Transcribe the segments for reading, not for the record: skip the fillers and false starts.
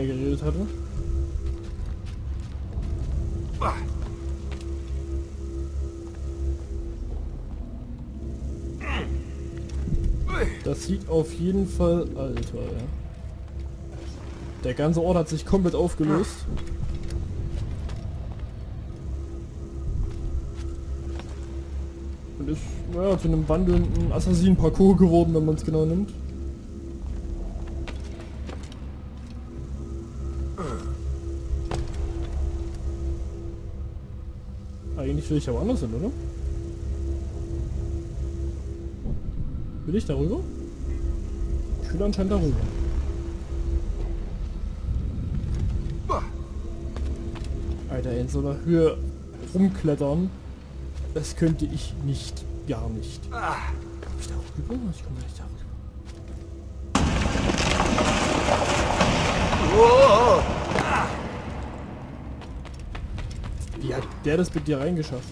er geredet hatte. Das sieht auf jeden Fall... Alter, ja. Der ganze Ort hat sich komplett aufgelöst. Und ist, naja, zu einem wandelnden Assassinen-Parcours geworden, wenn man es genau nimmt. Eigentlich will ich aber anders hin, oder? Will ich darüber? Ich will anscheinend darüber. Alter, in so einer Höhe rumklettern, das könnte ich nicht, gar nicht. Hab ich da rüber? Ich komme nicht da rüber. Wie hat der das mit dir reingeschafft?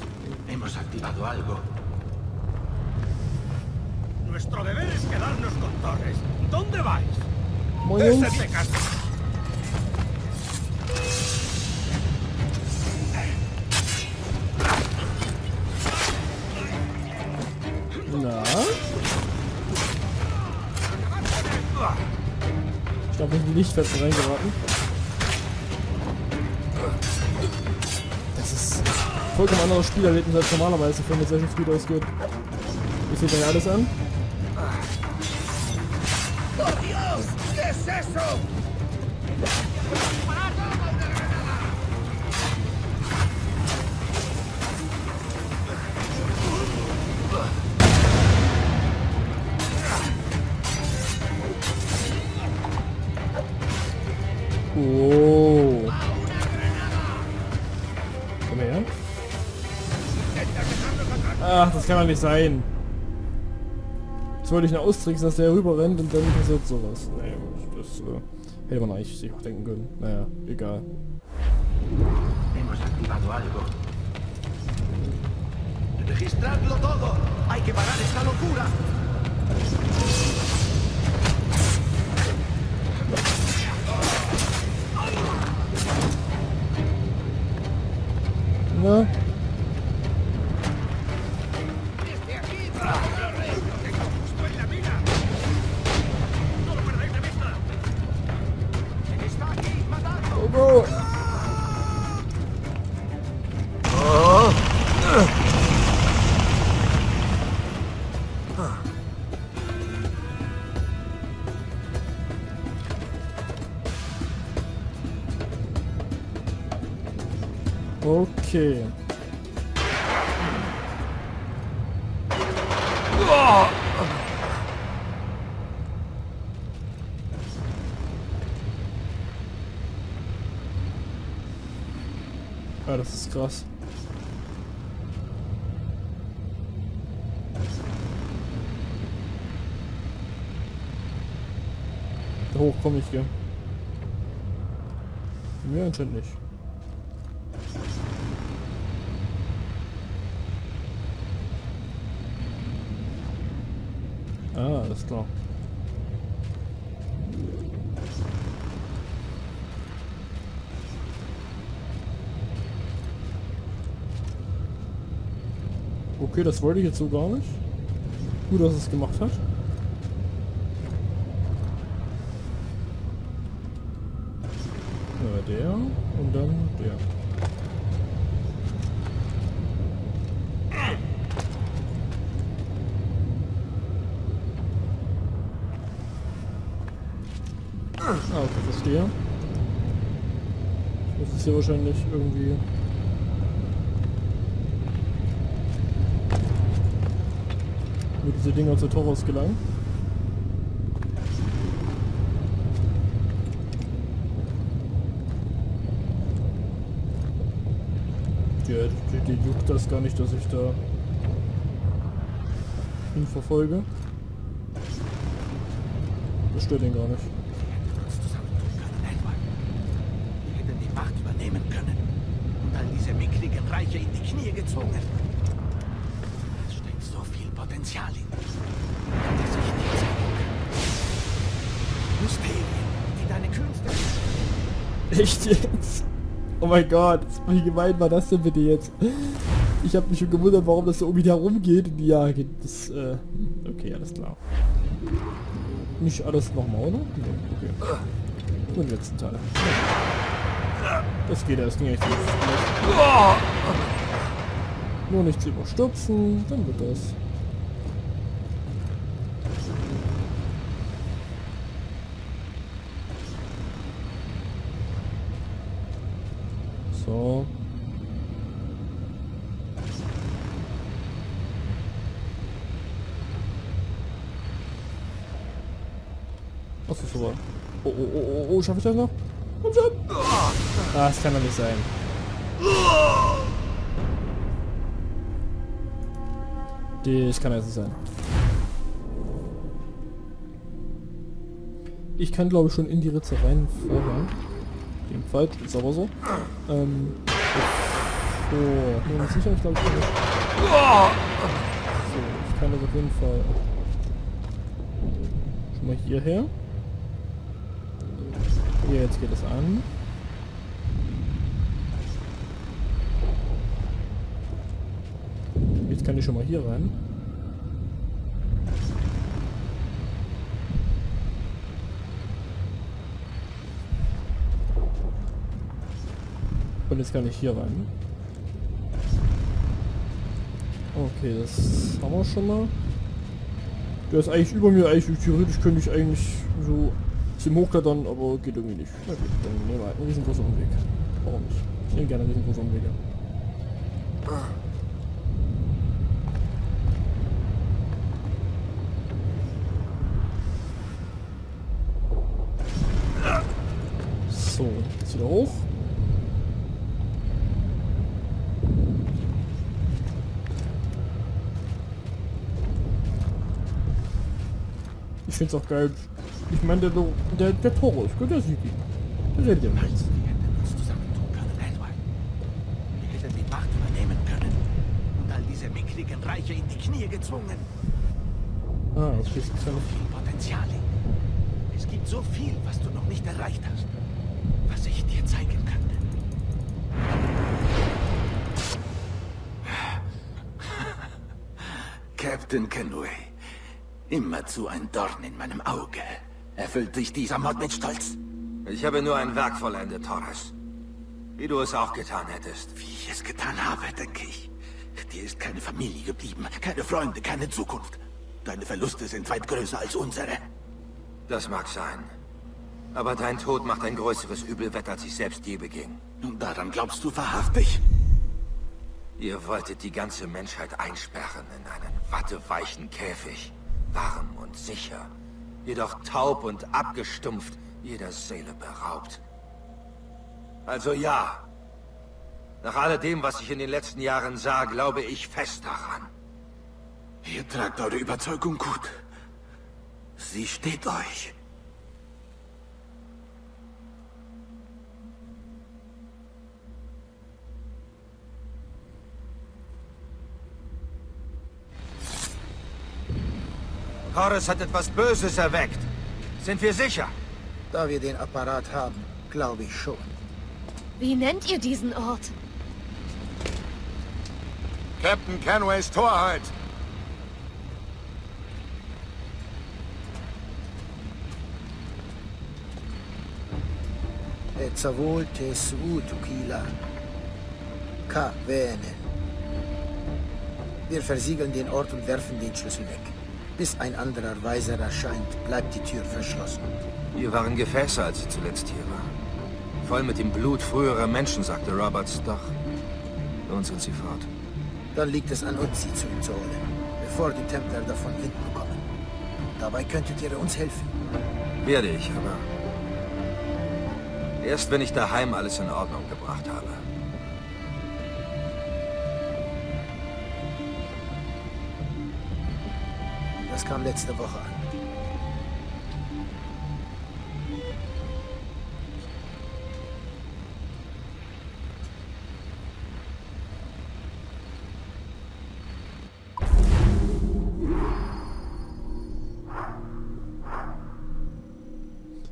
Hemos activado algo. Nuestro deber es quedarnos con Torres. ¿Dónde vais? Moin. Na? Ich glaube, ich bin nicht fest reingeraten. Das ist vollkommen anderes Spielerlebnis als normalerweise, wenn eine Session früh ausgeht. Ich sehe da alles an. Oh. Komm her. Ach, das kann doch nicht sein. Jetzt wollte ich ihn austricksen, dass der rüber rennt und dann passiert sowas. Naja, das hätte man eigentlich sich auch denken können. Naja, egal. Na? Okay. Ah, das ist krass. Da hoch komme ich hier. Mir anscheinend nicht. Ah, alles klar. Okay, das wollte ich jetzt so gar nicht. Gut, dass es gemacht hat. Ja, der und dann der. Ah, okay, verstehe. Ich muss es hier wahrscheinlich irgendwie... mit diese Dinger zu Torres gelangen. Ja, die juckt das gar nicht, dass ich da ihn verfolge. Das stört ihn gar nicht. In die Knie gezogen. Es steckt so viel Potenzial in ihm, dass ich nichts erkenne. Mysterien, die deine Künste... Echt jetzt? Oh mein Gott, wie gemein war das denn bitte jetzt? Ich habe mich schon gewundert, warum das so um mich herumgeht. Ja, geht das, okay, alles klar. Nicht alles nochmal, oder? Nee, okay. Und den letzten Teil. Das geht erst nicht. Nur nichts überstürzen, dann wird das. So. Was ist so? Oh, schaffe ich das noch? Komm schon! Ah, das kann doch nicht sein. Das kann jetzt nicht sein. Ich kann glaube ich schon in die Ritze rein vorher. Jedenfalls, ist aber so. So, bin mir sicher, ich glaube ich kann nicht. So, ich kann das auf jeden Fall. Schon mal hierher. Hier, jetzt geht es an. Jetzt kann ich schon mal hier rein. Und jetzt kann ich hier rein. Okay, das haben wir schon mal. Der ist eigentlich über mir, eigentlich theoretisch könnte ich eigentlich so zum Hochklettern, aber geht irgendwie nicht. Okay, dann nehmen wir einen riesengroßen Umweg. Warum nicht? Ich nehme gerne einen riesengroßen Umweg. So, jetzt wieder hoch. Ich find's auch geil. Ich meine, der Torres, gut, der sieht ihn. Der sieht ihn nichts. Wir hätten uns zusammentun können, weltweit. Wir hätten die Macht übernehmen können. Und all diese mickrigen Reiche in die Knie gezwungen. Ah, es gibt so viel Potenzial. Es gibt so viel, was du noch nicht erreicht hast. Was ich dir zeigen könnte. Captain Kenway. Immerzu ein Dorn in meinem Auge. Erfüllt dich dieser Mord mit Stolz? Ich habe nur ein Werk vollendet, Torres. Wie du es auch getan hättest. Wie ich es getan habe, denke ich. Dir ist keine Familie geblieben, keine Freunde, keine Zukunft. Deine Verluste sind weit größer als unsere. Das mag sein. Aber dein Tod macht ein größeres Übelwetter, als ich selbst je beging. Nun daran glaubst du wahrhaftig? Ihr wolltet die ganze Menschheit einsperren in einen watteweichen Käfig. Warm und sicher, jedoch taub und abgestumpft, jeder Seele beraubt. Also ja, nach alledem, was ich in den letzten Jahren sah, glaube ich fest daran. Ihr tragt eure Überzeugung gut. Sie steht euch. Torres hat etwas Böses erweckt. Sind wir sicher? Da wir den Apparat haben, glaube ich schon. Wie nennt ihr diesen Ort? Captain Kenways Torheit. Etzavoltes Utukila. Ka Vanet. Wir versiegeln den Ort und werfen den Schlüssel weg. Bis ein anderer Weiser erscheint, bleibt die Tür verschlossen. Hier waren Gefäße, als sie zuletzt hier waren. Voll mit dem Blut früherer Menschen, sagte Roberts. Doch, nun sind sie fort. Dann liegt es an uns, sie zurückzuholen, bevor die Templer davon Wind bekommen. Dabei könntet ihr uns helfen. Werde ich, aber erst wenn ich daheim alles in Ordnung gebracht habe. Das kam letzte Woche an.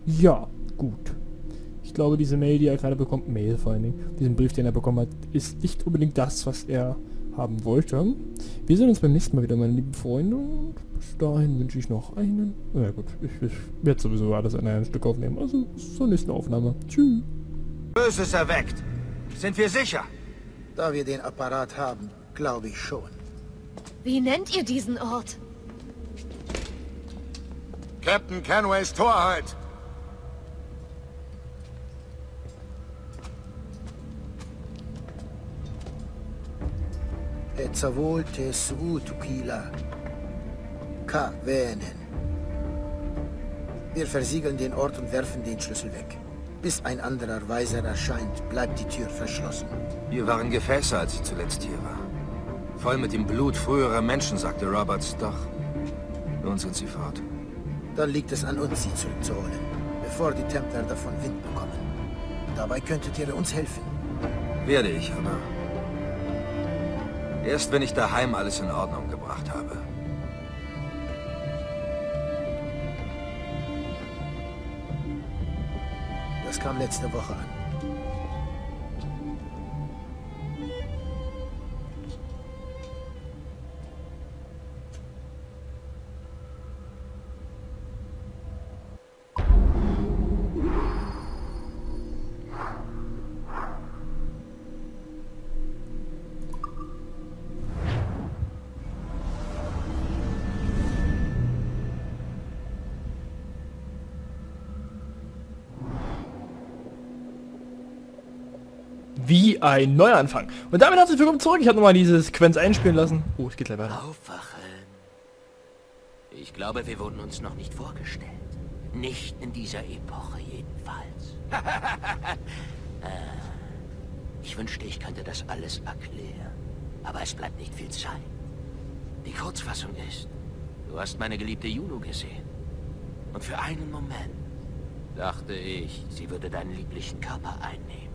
Ja, gut. Ich Ich glaube, diese Mail, die er gerade bekommt, diesen Brief, den er bekommen hat, ist nicht unbedingt das, was er haben wollte. Wir sehen uns beim nächsten Mal wieder, meine lieben Freunde. Und bis dahin wünsche ich noch einen... Na gut, ich werde sowieso alles in einem Stück aufnehmen. Also bis zur nächsten Aufnahme. Tschüss. Böses erweckt. Sind wir sicher? Da wir den Apparat haben, glaube ich schon. Wie nennt ihr diesen Ort? Captain Kenways Torheit. Etzavoltes Utukila. Ka Venen. Wir versiegeln den Ort und werfen den Schlüssel weg. Bis ein anderer Weiser erscheint, bleibt die Tür verschlossen. Hier waren Gefäße, als ich zuletzt hier war. Voll mit dem Blut früherer Menschen, sagte Roberts. Doch, nun sind sie fort. Dann liegt es an uns, sie zurückzuholen, bevor die Templer davon Wind bekommen. Dabei könntet ihr uns helfen. Werde ich, aber... erst wenn ich daheim alles in Ordnung gebracht habe. Das kam letzte Woche an. Wie ein neuer Anfang. Und damit herzlich willkommen zurück. Ich habe nochmal diese Sequenz einspielen lassen. Oh, es geht gleich weiter. Aufwachen. Ich glaube, wir wurden uns noch nicht vorgestellt. Nicht in dieser Epoche jedenfalls. Ich wünschte, ich könnte das alles erklären. Aber es bleibt nicht viel Zeit. Die Kurzfassung ist, du hast meine geliebte Juno gesehen. Und für einen Moment dachte ich, sie würde deinen lieblichen Körper einnehmen.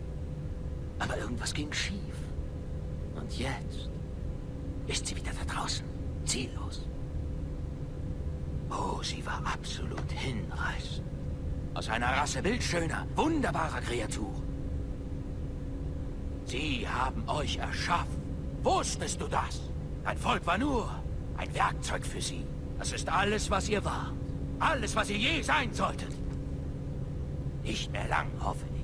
Aber irgendwas ging schief. Und jetzt ist sie wieder da draußen, ziellos. Oh, sie war absolut hinreißend. Aus einer Rasse wildschöner, wunderbarer Kreaturen. Sie haben euch erschaffen. Wusstest du das? Ein Volk war nur ein Werkzeug für sie. Das ist alles, was ihr wart. Alles, was ihr je sein solltet. Nicht mehr lang, hoffe ich.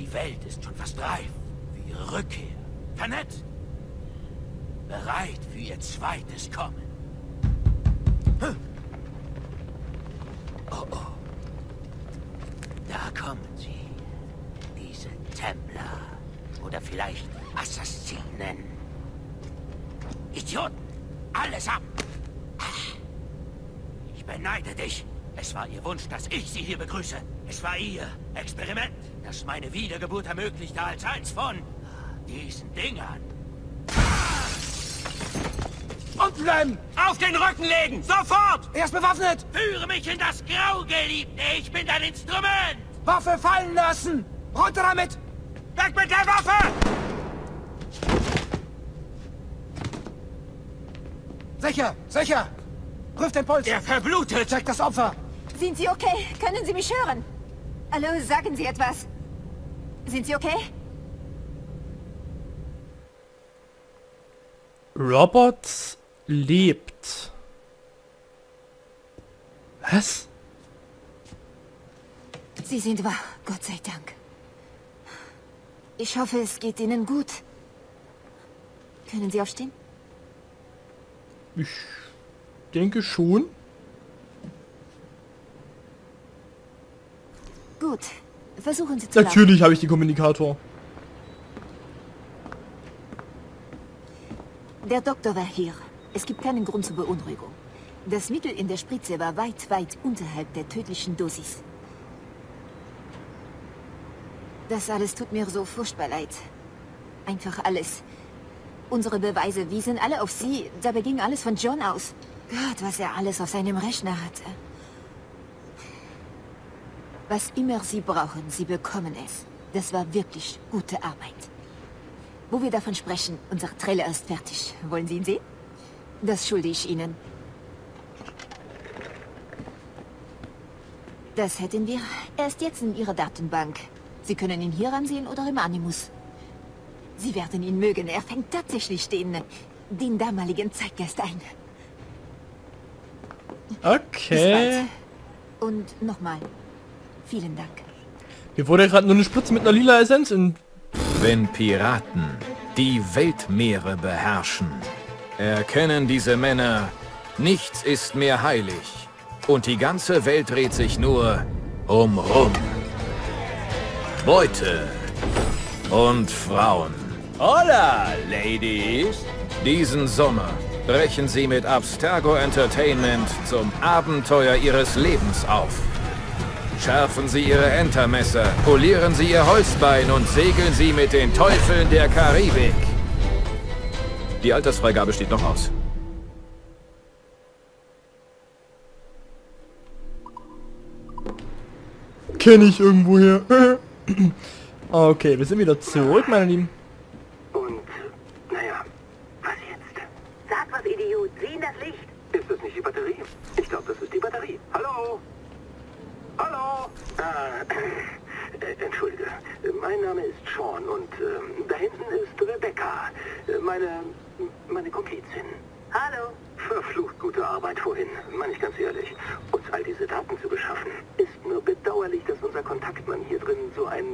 Die Welt ist schon fast reif für ihre Rückkehr. Vanet! Bereit für ihr zweites Kommen. Hm. Oh oh. Da kommen sie. Diese Templer. Oder vielleicht Assassinen. Idioten! Alles ab! Ich beneide dich. Es war ihr Wunsch, dass ich sie hier begrüße. Es war ihr Experiment, das meine Wiedergeburt ermöglichte als eins von diesen Dingern. Und bleiben! Auf den Rücken legen! Sofort! Er ist bewaffnet! Führe mich in das Grau, Geliebte! Ich bin dein Instrument! Waffe fallen lassen! Runter damit! Weg mit der Waffe! Sicher! Sicher! Prüft den Puls! Er verblutet! Check das Opfer! Sind Sie okay? Können Sie mich hören? Hallo, sagen Sie etwas. Sind Sie okay? Roberts lebt. Was? Sie sind wach, Gott sei Dank. Ich hoffe, es geht Ihnen gut. Können Sie aufstehen? Ich denke schon. Gut. Versuchen Sie zu laufen. Natürlich habe ich den Kommunikator. Der Doktor war hier. Es gibt keinen Grund zur Beunruhigung. Das Mittel in der Spritze war weit unterhalb der tödlichen Dosis. Das alles tut mir so furchtbar leid. Einfach alles. Unsere Beweise wiesen alle auf Sie. Dabei ging alles von John aus. Gott, was er alles auf seinem Rechner hatte. Was immer Sie brauchen, Sie bekommen es. Das war wirklich gute Arbeit. Wo wir davon sprechen, unser Trailer ist fertig. Wollen Sie ihn sehen? Das schulde ich Ihnen. Das hätten wir. Er ist jetzt in Ihrer Datenbank. Sie können ihn hier ansehen oder im Animus. Sie werden ihn mögen. Er fängt tatsächlich den damaligen Zeitgeist ein. Okay. Und nochmal. Vielen Dank. Mir wurde gerade nur eine Spritze mit einer lila Essenz in... Wenn Piraten die Weltmeere beherrschen, erkennen diese Männer, nichts ist mehr heilig. Und die ganze Welt dreht sich nur um Rum, Beute und Frauen. Hola, Ladies! Diesen Sommer brechen Sie mit Abstergo Entertainment zum Abenteuer Ihres Lebens auf. Schärfen Sie Ihre Entermesser, polieren Sie Ihr Holzbein und segeln Sie mit den Teufeln der Karibik. Die Altersfreigabe steht noch aus. Kenne ich irgendwo her. Okay, wir sind wieder zurück, meine Lieben. Und, naja, was jetzt? Sag was, Idiot, sehen das Licht? Ist das nicht die Batterie? Ich glaube, das ist die Batterie. Hallo? Hallo? Entschuldige, mein Name ist Sean und da hinten ist Rebecca, meine Komplizin. Hallo? Verflucht gute Arbeit vorhin, meine ich ganz ehrlich. Uns all diese Daten zu beschaffen, ist nur bedauerlich, dass unser Kontaktmann hier drin so ein,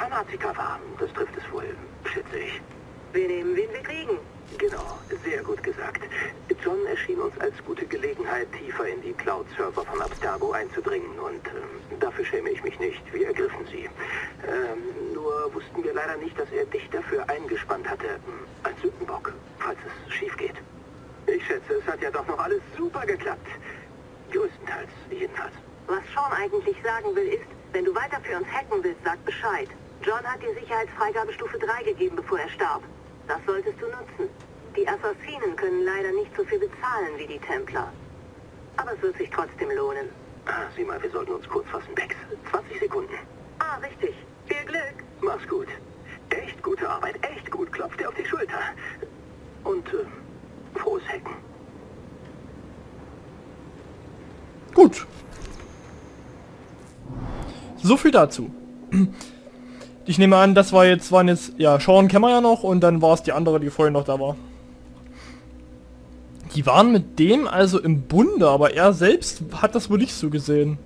Fanatiker war. Das trifft es wohl, schätze ich. Wir nehmen, wen wir kriegen. Genau, sehr gut gesagt. John erschien uns als gute Gelegenheit, tiefer in die Cloud-Server von Abstergo einzudringen und dafür schäme ich mich nicht. Wir ergriffen sie. Nur wussten wir leider nicht, dass er dich dafür eingespannt hatte, als Sündenbock, falls es schief geht. Ich schätze, es hat ja doch noch alles super geklappt. Größtenteils, jedenfalls. Was Sean eigentlich sagen will ist, wenn du weiter für uns hacken willst, sag Bescheid. John hat die Sicherheitsfreigabestufe 3 gegeben, bevor er starb. Das solltest du nutzen. Die Assassinen können leider nicht so viel bezahlen wie die Templer. Aber es wird sich trotzdem lohnen. Ah, sieh mal, wir sollten uns kurz fassen, Bex. 20 Sekunden. Ah, richtig. Viel Glück. Mach's gut. Echt gute Arbeit, echt gut. Klopf dir auf die Schulter. Und frohes Hacken. Gut. So viel dazu. Ich nehme an, das waren jetzt, ja, Sean kennen wir ja noch und dann war es die andere, die vorhin noch da war. Die waren mit dem also im Bunde, aber er selbst hat das wohl nicht so gesehen.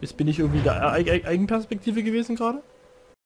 Jetzt bin ich irgendwie der Eigenperspektive gewesen gerade.